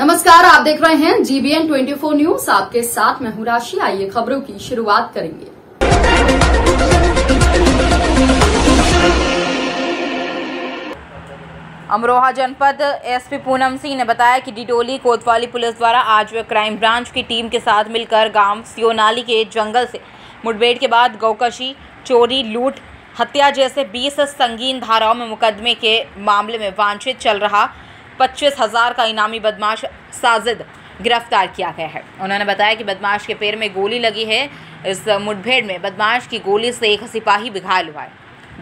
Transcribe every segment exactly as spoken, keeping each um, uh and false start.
नमस्कार, आप देख रहे हैं जीबीएन ट्वेंटी फोर न्यूज। आपके साथ मैं हूं राशि। आइए खबरों की शुरुआत करेंगे। अमरोहा जनपद एसपी पूनम सिंह ने बताया कि डिडोली कोतवाली पुलिस द्वारा आज वे क्राइम ब्रांच की टीम के साथ मिलकर गांव सियोनाली के जंगल से मुठभेड़ के बाद गौकशी, चोरी, लूट, हत्या जैसे बीस संगीन धाराओं में मुकदमे के मामले में वांछित चल रहा पच्चीस हज़ार का इनामी बदमाश साजिद गिरफ्तार किया गया है। उन्होंने बताया कि बदमाश के पैर में गोली लगी है। इस मुठभेड़ में बदमाश की गोली से एक सिपाही भी घायल हुआ है।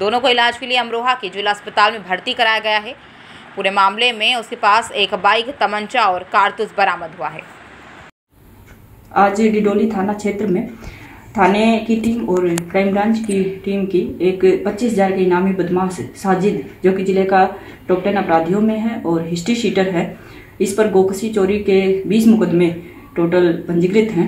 दोनों को इलाज के लिए अमरोहा के जिला अस्पताल में भर्ती कराया गया है। पूरे मामले में उसके पास एक बाइक, तमंचा और कारतूस बरामद हुआ है। आज डिडोली थाना क्षेत्र में थाने की टीम और क्राइम ब्रांच की टीम की एक पच्चीस हजार के इनामी बदमाश साजिद, जो कि जिले का टॉप टेन अपराधियों में है और हिस्ट्री शीटर है, इस पर गोकसी चोरी के बीस मुकदमे टोटल पंजीकृत हैं।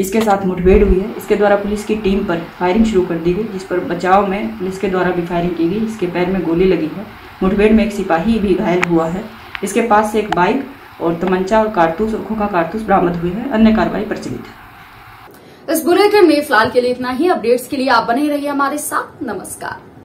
इसके साथ मुठभेड़ हुई है। इसके द्वारा पुलिस की टीम पर फायरिंग शुरू कर दी गई, जिस पर बचाव में पुलिस के द्वारा भी फायरिंग की गई। इसके पैर में गोली लगी है। मुठभेड़ में एक सिपाही भी घायल हुआ है। इसके पास से एक बाइक और तमंचा और कारतूस और खोखा कारतूस बरामद हुए हैं। अन्य कार्रवाई प्रचलित है। इस बुलेटिन में फिलहाल के लिए इतना ही। अपडेट्स के लिए आप बने रहिए हमारे साथ। नमस्कार।